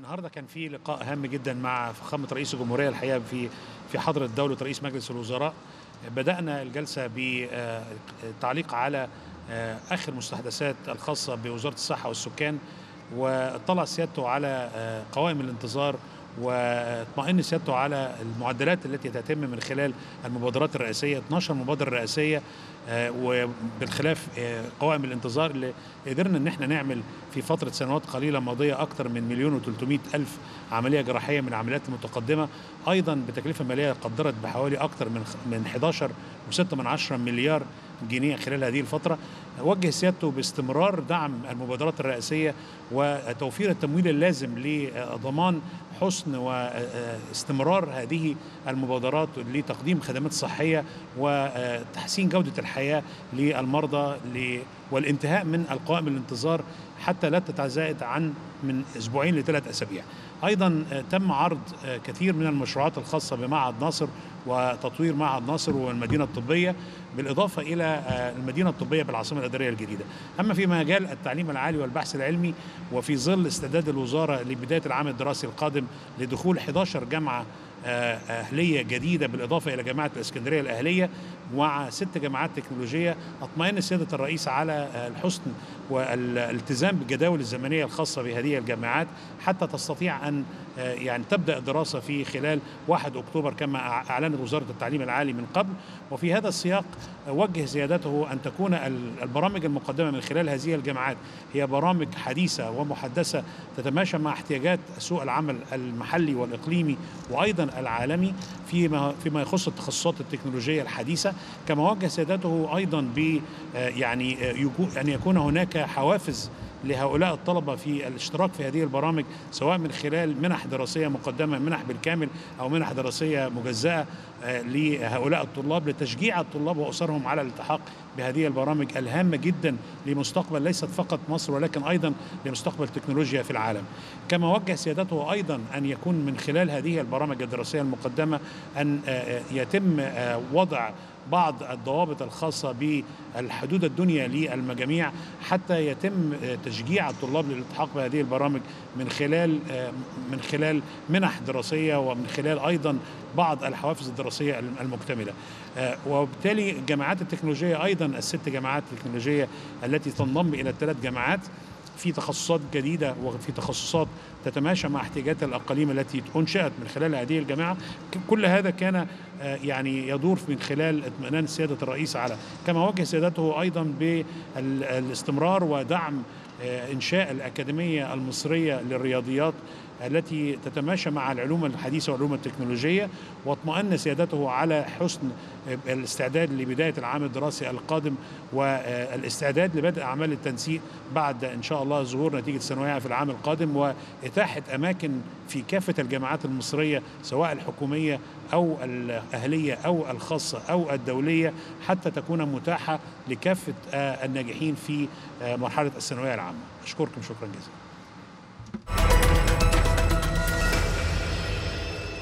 النهارده كان في لقاء هام جدا مع فخامه رئيس الجمهوريه الحقيقه في حضره دوله رئيس مجلس الوزراء. بدانا الجلسه بتعليق على اخر مستحدثات الخاصه بوزاره الصحه والسكان، واطلع سيادته على قوائم الانتظار، واطمأن سيادته على المعدلات التي تتم من خلال المبادرات الرئاسيه، 12 مبادره رئاسيه، وبالخلاف قوائم الانتظار اللي قدرنا ان احنا نعمل في فتره سنوات قليله ماضيه اكثر من 1,300,000 عمليه جراحيه من العمليات المتقدمه، ايضا بتكلفه ماليه قدرت بحوالي اكثر من 11.6 مليار جنيه خلال هذه الفتره. وجه سيادته باستمرار دعم المبادرات الرئاسيه وتوفير التمويل اللازم لضمان حسن واستمرار هذه المبادرات لتقديم خدمات صحيه وتحسين جوده الحياه للمرضى والانتهاء من القوائم الانتظار حتى لا تتزايد عن من 2 ل3 أسابيع. ايضا تم عرض كثير من المشروعات الخاصه بمعهد ناصر وتطوير معهد ناصر والمدينه الطبيه، بالاضافه الى المدينه الطبيه بالعاصمه الاداريه الجديده. اما في مجال التعليم العالي والبحث العلمي، وفي ظل استعداد الوزاره لبدايه العام الدراسي القادم لدخول 11 جامعه أهلية جديدة، بالإضافة إلى جامعة الإسكندرية الأهلية مع 6 جامعات تكنولوجية، أطمئن سيادة الرئيس على الحسن والالتزام بالجداول الزمنية الخاصة بهذه الجامعات حتى تستطيع أن تبدأ الدراسة في خلال 1 أكتوبر كما أعلنت وزارة التعليم العالي من قبل. وفي هذا السياق وجه سيادته أن تكون البرامج المقدمة من خلال هذه الجامعات هي برامج حديثة ومحدثة تتماشى مع احتياجات سوق العمل المحلي والإقليمي وأيضا العالمي فيما يخص التخصصات التكنولوجية الحديثة. كما وجه سيادته أيضا ب أن يكون هناك حوافز لهؤلاء الطلبة في الاشتراك في هذه البرامج، سواء من خلال منح دراسية مقدمة، منح بالكامل، أو منح دراسية مجزأة لهؤلاء الطلاب، لتشجيع الطلاب وأسرهم على الالتحاق بهذه البرامج الهامة جدا لمستقبل ليست فقط مصر ولكن أيضا لمستقبل التكنولوجيا في العالم. كما وجه سيادته أيضا أن يكون من خلال هذه البرامج الدراسية المقدمة أن يتم وضع بعض الضوابط الخاصة بالحدود الدنيا للمجاميع حتى يتم تشجيع الطلاب للالتحاق بهذه البرامج من خلال منح دراسية ومن خلال أيضا بعض الحوافز الدراسية المكتملة. وبالتالي الجامعات التكنولوجية أيضا، ال6 جامعات التكنولوجية التي تنضم إلى 3 جامعات في تخصصات جديدة وفي تخصصات تتماشى مع احتياجات الأقاليم التي أنشأت من خلال هذه الجامعة، كل هذا كان يدور من خلال اطمئنان سيادة الرئيس على. كما وجه سيادته أيضا بالاستمرار ودعم إنشاء الأكاديمية المصرية للرياضيات التي تتماشى مع العلوم الحديثة والعلوم التكنولوجية، واطمأن سيادته على حسن الاستعداد لبداية العام الدراسي القادم والاستعداد لبدء أعمال التنسيق بعد إن شاء الله ظهور نتيجة الثانوية في العام القادم، وإتاحة أماكن في كافة الجامعات المصرية سواء الحكومية أو الأهلية أو الخاصة أو الدولية حتى تكون متاحة لكافة الناجحين في مرحلة الثانوية العامة. أشكركم شكرا جزيلا.